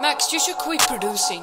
Max, you should quit producing.